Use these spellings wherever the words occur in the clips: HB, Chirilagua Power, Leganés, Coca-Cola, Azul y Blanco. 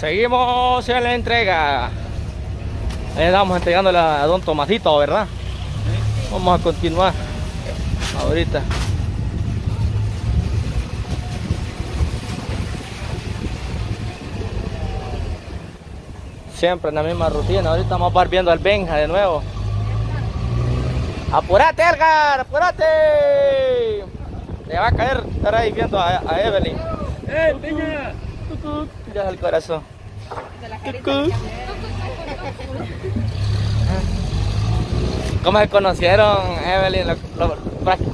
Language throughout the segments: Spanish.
seguimos en la entrega. Ahí estamos entregándole a don Tomasito, ¿verdad? Vamos a continuar ahorita. Siempre en la misma rutina. Ahorita vamos a estar viendo al Benja de nuevo. ¡Apurate, Edgar! ¡Apurate! Le va a caer estar ahí viendo a Evelyn. ¡Eh, Benja! Mira el corazón. ¿Cómo se conocieron, Evelyn?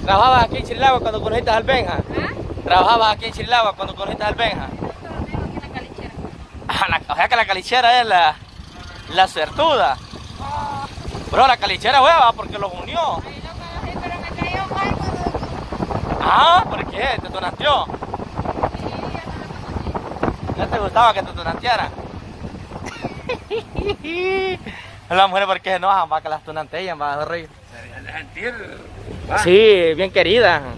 ¿Trabajabas aquí en Chirilagua cuando conociste al Benja? ¿Trabajabas aquí en Chirilagua cuando conociste al Benja? O sea que la calichera es la certuda. Pero la calichera hueva porque los unió. Ay, no conocí, pero me cayó mal cuando... Ah, ¿por qué? ¿Te tonateó? ¿No te gustaba que te tonatearan? Las mujeres porque se enojan, va, que las tonantean, va a reír. Se dejan de sentir. Sí, bien queridas. No,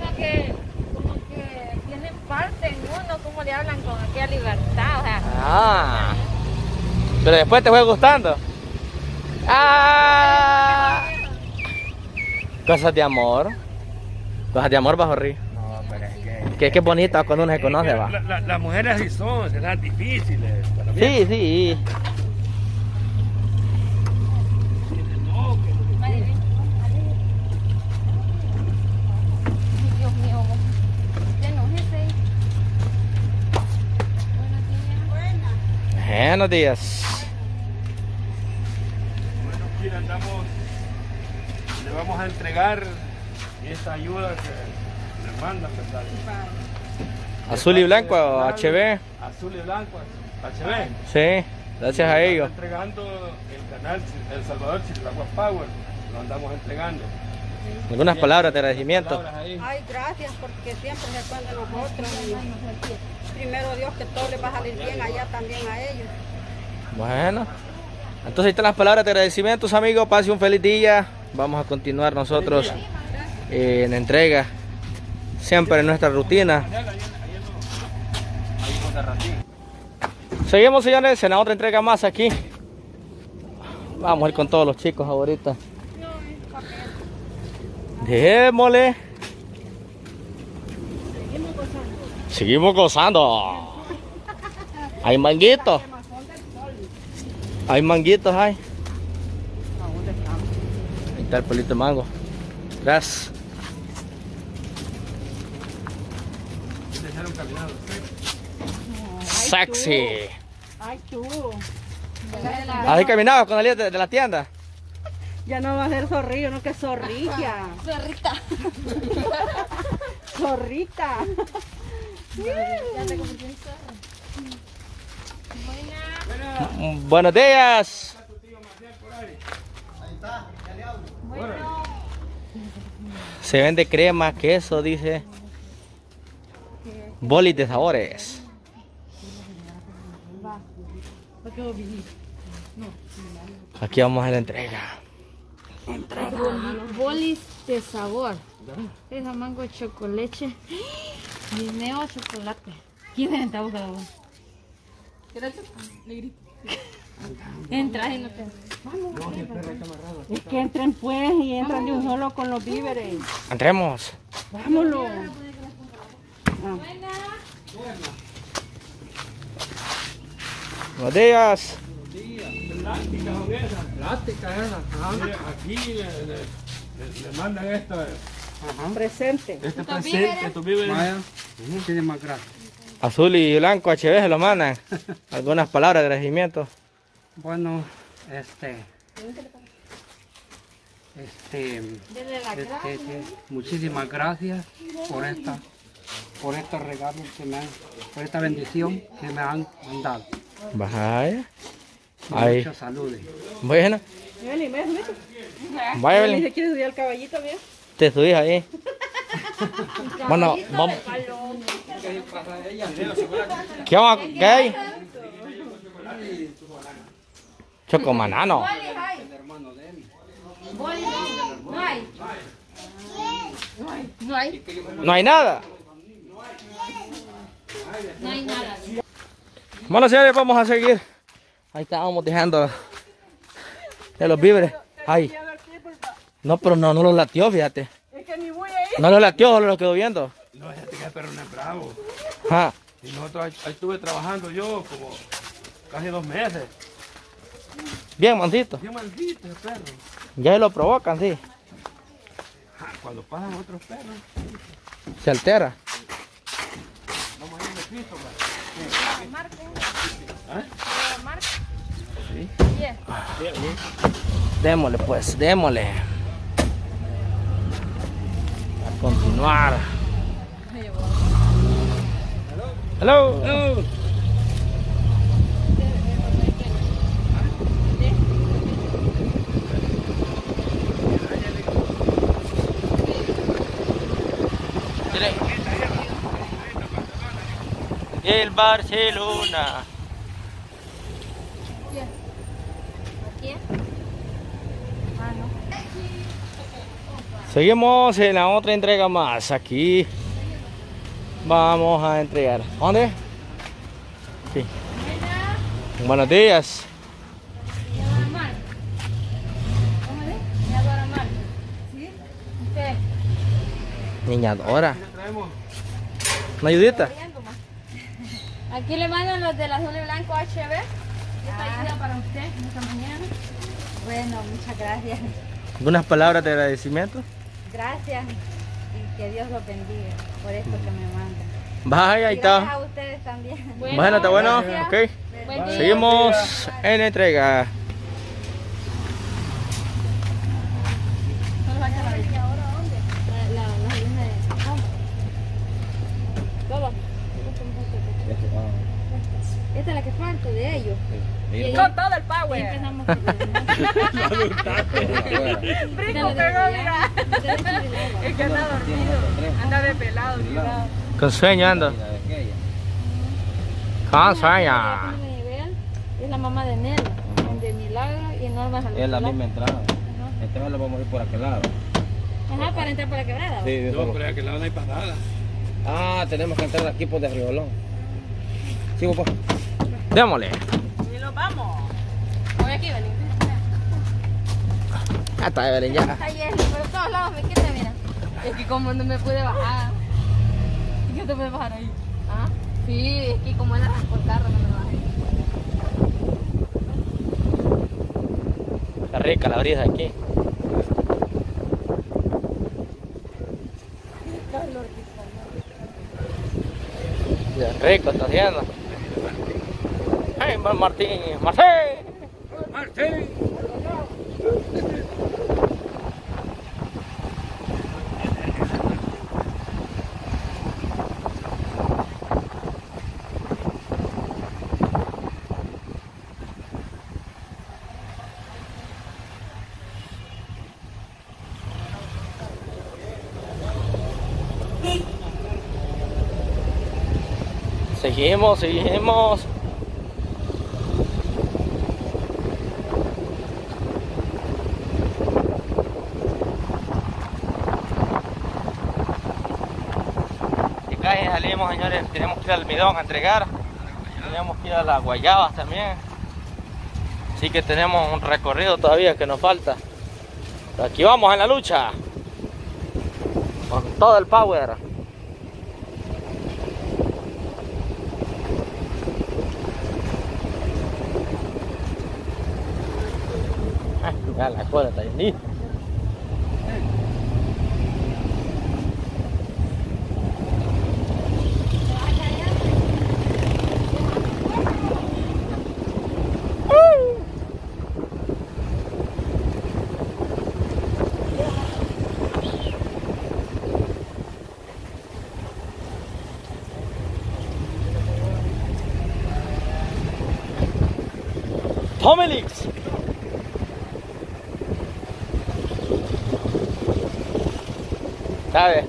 porque es como que tienen parte en uno, como le hablan con aquella libertad, o sea. Ah. Pero después te fue gustando. Ah. Cosas de amor. Cosas de amor bajo río. No, pero es que es bonito cuando uno se conoce, va. Las mujeres sí son, serán difíciles. Sí, sí. Buenos días. Bueno, mira, andamos, le vamos a entregar esta ayuda que le mandan, ¿verdad? Azul y Blanco, HB. Azul y Blanco, HB. Sí, gracias a ellos. Estamos entregando el canal El Salvador Chirilagua Power, lo andamos entregando. Sí. Algunas palabras de agradecimiento. Ay, gracias, porque siempre se acuerdan los otros. Primero Dios que todo les va a salir bien allá también a ellos. Bueno, entonces ahí están las palabras de agradecimiento, amigos. Pase un feliz día. Vamos a continuar nosotros en la entrega, siempre en nuestra rutina. Seguimos, señores, en la otra entrega más aquí. Vamos a ir con todos los chicos ahorita. Démosle. Seguimos gozando. Hay manguitos. Hay manguitos, hay. Ahí está el pelito de mango. Gracias. Sexy. Ay, tú. ¿Has caminado con la líder de la tienda? Ya no va a ser zorrillo, no, que zorrilla. Zorrita. Zorrita. Buenos días. Se vende crema, queso, dice. Bolis de sabores. Aquí vamos a la entrega. Bolis de sabor. Esa mango chocolate. Guineo chocolate. 15 centavos cada uno. Gracias, negrito. Entra y no te. Es que entren pues y entran de un solo con los víveres. Entremos. Vámonos. Buenas. Buenos días. Plásticas, aquí le mandan esto. Presente. Este presente, tu vive. Tiene más gratis. Azul y Blanco, HB, se lo mandan. Algunas palabras de agradecimiento. Bueno, muchísimas gracias por estos regalos que me han, por esta bendición que me han mandado. Vaya. Muchas saludes. Bueno. Vaya, Belén. ¿Quieres subir al caballito, bien? Te subís ahí. Bueno, vamos. ¿Qué vamos a qué? Chocomanano. No hay nada. Bueno, señores, vamos a seguir. Ahí estábamos dejando de los víveres. Ay. No, pero no los latió, fíjate. Es que ni voy a ir. No los latió, solo los quedó viendo. No, fíjate que el perro no es bravo. Ajá. Y nosotros ahí estuve trabajando yo como casi 2 meses. Bien maldito. Bien maldito el perro. Ya lo provocan, sí. Ajá, cuando pasan otros perros. Se altera. Vamos a ir de piso, ¿eh? Sí. Bien. Démosle pues, démosle. A continuar. Hello. Hello. El Barcelona. Seguimos en la otra entrega más. Aquí vamos a entregar. ¿Dónde? Sí. Buenos días. Niñadora. ¿Una ayudita? Aquí le mandan los del Azul y Blanco HB. Esta ayuda para usted esta mañana. Bueno, muchas gracias. ¿Algunas palabras de agradecimiento? Gracias y que Dios los bendiga por esto que me mandan. Vaya, ahí está. Gracias a ustedes también. Bueno, está bueno. Gracias. Ok. Buen día. Seguimos en entrega. Esta es la que falta de ellos. Sí, con todo el power. Y empezamos con el brinco pegó, mira. Es que anda dormido. Anda despelado, cuidado. Con sueño anda. Con sueño. Es la mamá de Nela, de Milagro y Norma. Es la misma entrada. Este mes lo vamos a ir por aquel lado. Ajá, para entrar por la quebrada. Sí, no, por aquel lado no hay parada. Ah, tenemos que entrar aquí por de Riolón. Sí, papá. Démosle. Y nos vamos. Voy aquí, Belén. Ya está, Belén, ya. Está lleno, pero todos lados me quita, mira. Es que como no me pude bajar. Yo te puedo bajar ahí. ¿Ah? Sí, es que como era transportarlo, no me bajé. Está rica la brisa aquí. Rico está haciendo. ¡Ay, Martín! ¡Martín! Seguimos. De calle salimos, señores, tenemos que ir al Midón a entregar. Tenemos que ir a las Guayabas también. Así que tenemos un recorrido todavía que nos falta. Pero aquí vamos en la lucha. Con todo el power. Ya la cola está llenita. Tomelix. ¿Sabe?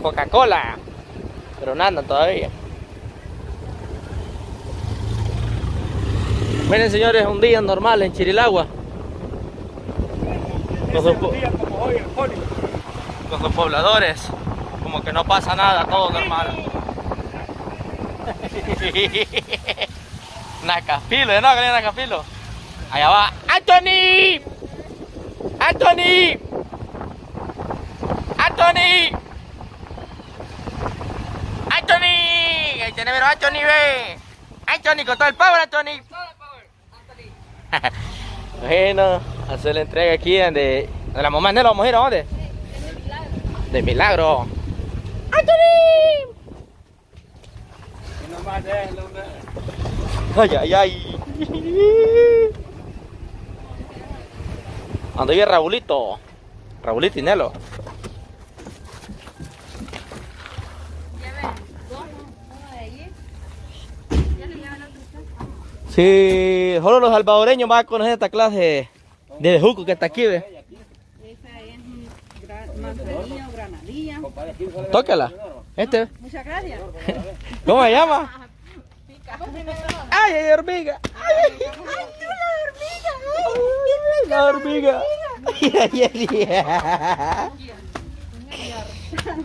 Coca-Cola, pero nada todavía. Miren, señores, un día normal en Chirilagua. Con sus pobladores, como que no pasa nada, todo normal. Nacafilo, ya no va a caer Nacafilo. Allá va Anthony. Anthony. Anthony. Anthony. Ahí tiene, pero Anthony ve. Anthony con todo el power, Anthony. Todo el power, Anthony. Bueno, hacer la entrega aquí donde la mamá de los mujeres, ¿dónde? De milagro. De milagro. ¡Anthony! Ay, ay, ay. Ando yo, Raulito. Raulito y Nelo. Sí, solo los salvadoreños van a conocer esta clase de juco que está aquí, ¿ves? Esa es manzanilla o granadilla. Tócala. Este. Muchas gracias. ¿Cómo se llama? ¡Ay, hay hormiga! ¡Ay, hay una hormiga! ¡Ay, la hormiga!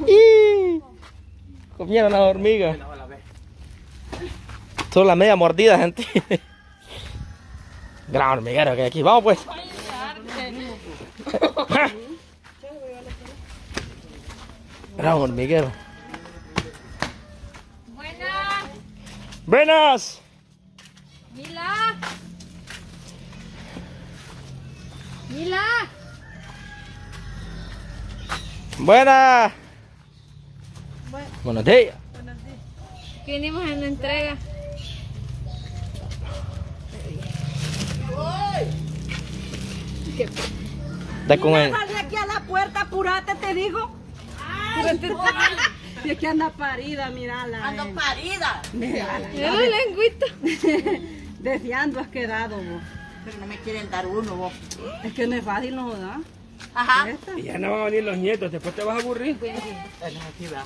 ¡Y! Comieron las hormigas. Son las media mordidas, gente. Gran hormiguero que hay aquí. Vamos, pues. Gran hormiguero. Buenas. Mila. Mila. Buenas. Buenos días. Buenos días. Aquí venimos en la entrega. Da con él. Sal de aquí a la puerta, apurate, te digo. Ay, si es que anda parida, mirala. Ando parida. Mirala. Mira la lengüita. Deseando has quedado vos. Pero no me quieren dar uno vos. Es que no es fácil, no da. Ajá. Y ya no van a venir los nietos, después te vas a aburrir. Aquí va.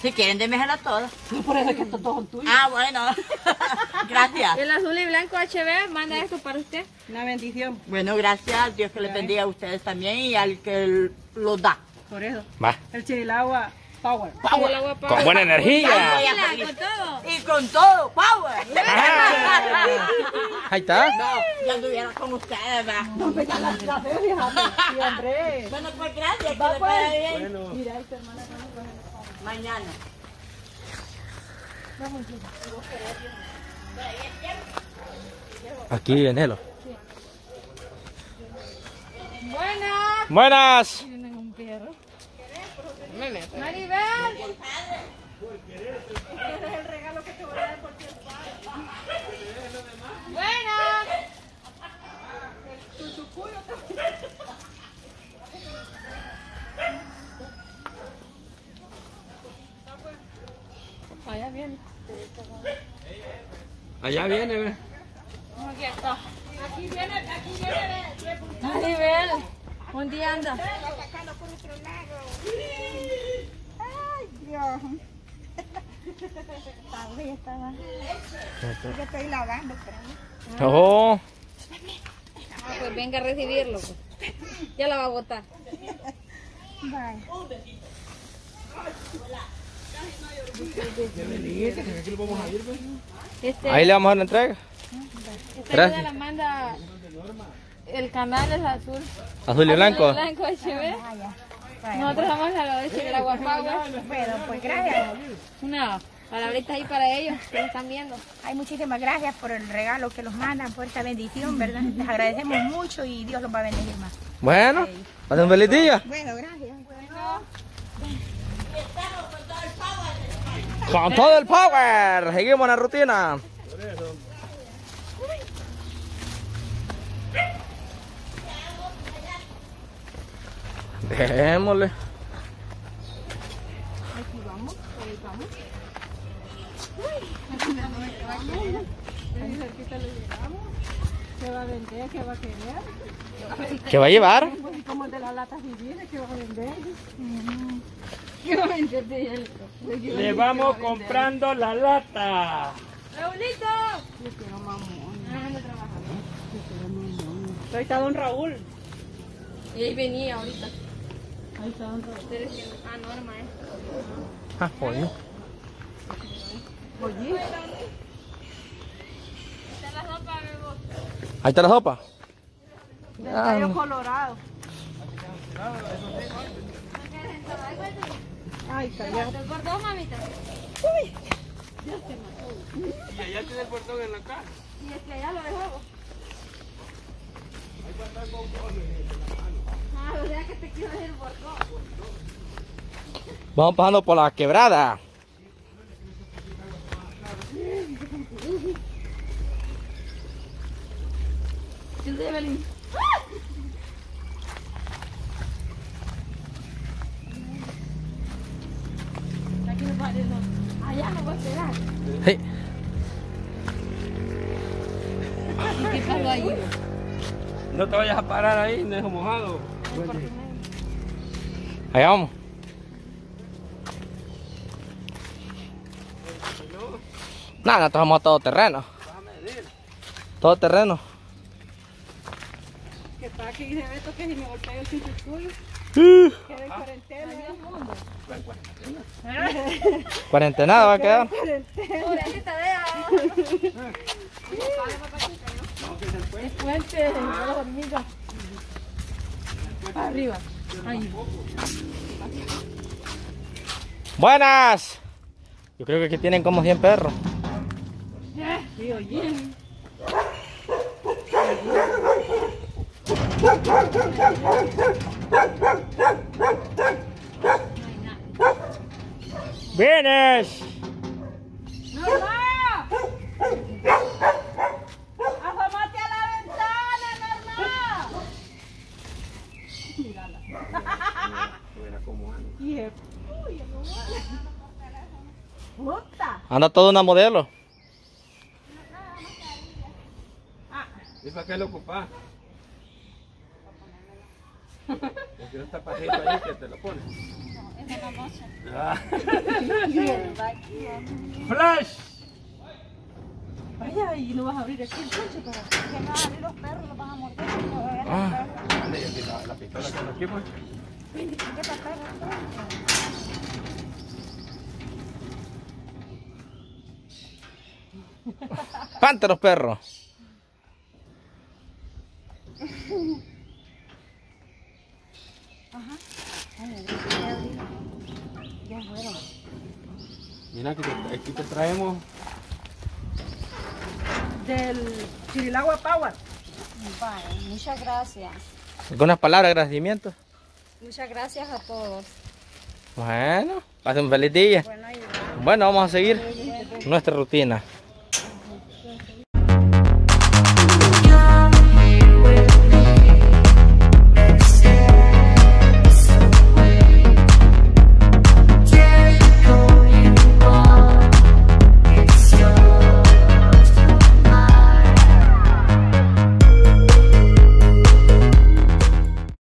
Si quieren, démeselas todas. No, por eso es que estos dos son tuyos. Ah, bueno. Gracias. El azul y blanco HB manda esto para usted. Una bendición. Bueno, gracias. Dios que les bendiga a ustedes también y al que los da. Por eso. Va. El Chirilagua Power. Power. Con buena energía. Power, con todo. Y con todo. Power. Ahí está. No, ya anduviera con ustedes, va. No me da la clase, fíjate. Bueno, pues gracias. Que les vaya bien. Bueno. Mira, esta hermana mañana. Aquí viene Nelo. Buenas. Buenas. Maribel. Este es el regalo que te voy a dar por tu padre. Buenas. Tu culo también. Allá viene. Allá viene, ve. Aquí está. Aquí viene. Maribel. Un día anda. Ay, Dios. Estaba. Yo estoy lavando. Oh. Pues venga a recibirlo. Pues. Ya la va a botar. Bye. Ahí le vamos a dar la entrega. Esta ayuda la manda el canal es azul. Azul y blanco. Blanco HB. Nosotros vamos a lo de Chirilagua Power. Pero pues gracias. Una palabrita ahí para ellos que están viendo. Ay, muchísimas gracias por el regalo que los mandan, por esta bendición, ¿verdad? Les agradecemos mucho y Dios los va a bendecir más. Bueno, pasen un feliz día. Bueno, gracias. Bueno. Con todo el power, seguimos la rutina. Démosle. Aquí vamos, ahí vamos. Ahí cerquita lo llevamos. ¿Qué va a vender? ¿Qué va a querer? ¿Qué va a llevar? Como de las latas vividas, ¿qué va a vender? Le vamos comprando la lata. Raulito. Yo quiero mamón. Ah, no trabajamos. Ahí está don Raúl. Y ahí venía ahorita. Ahí está don Raúl. Ah, no, hermano. Ah, pollo. Pollo. Ahí está la sopa. Del colorado. Ahí está. ¿Te mató el cordón, mamita? Uy. Dios te mató. Y allá tiene el cordón en la cara. Y es que allá lo dejó. Ahí va a estar con cordón en la mano. Ah, o sea que te quiero ir por cordón. Vamos pasando por la quebrada. Allá no va a esperar. Sí. ¿Y qué pasó ahí? No te vayas a parar ahí, no es mojado. Allá vamos. Nada, nosotros somos todo terreno. Todo terreno. Que para que dice Beto que si me golpea el sitio tuyo. Queda en cuarentena. Cuarentena va a quedar. Pobrecita de ella. Es fuerte, las hormigas. Para arriba. Ahí. Buenas. Yo creo que aquí tienen como 100 perros. Sí, oye. ¡Vienes! ¡No va! ¡Asómate a la ventana, Norma! Mírala. Anda toda una modelo. ¿Y para qué lo ocupas? Porque no está pajito ahí que te lo pones. No, es de la mocha. Ah. ¡Flash! Vaya, y no vas a abrir aquí el coche, pero que no vas a abrir los perros, los vas a morder. Ah. La pistola que nos quimos. Vente, ¿qué pasa? ¡Pántanos, perros! Ajá. Ya fueron. Mira que aquí te traemos del Chirilagua Power. Vale, muchas gracias. ¿Algunas palabras de agradecimiento? Muchas gracias a todos. Bueno, pasen un feliz día. Bueno, vamos a seguir nuestra rutina.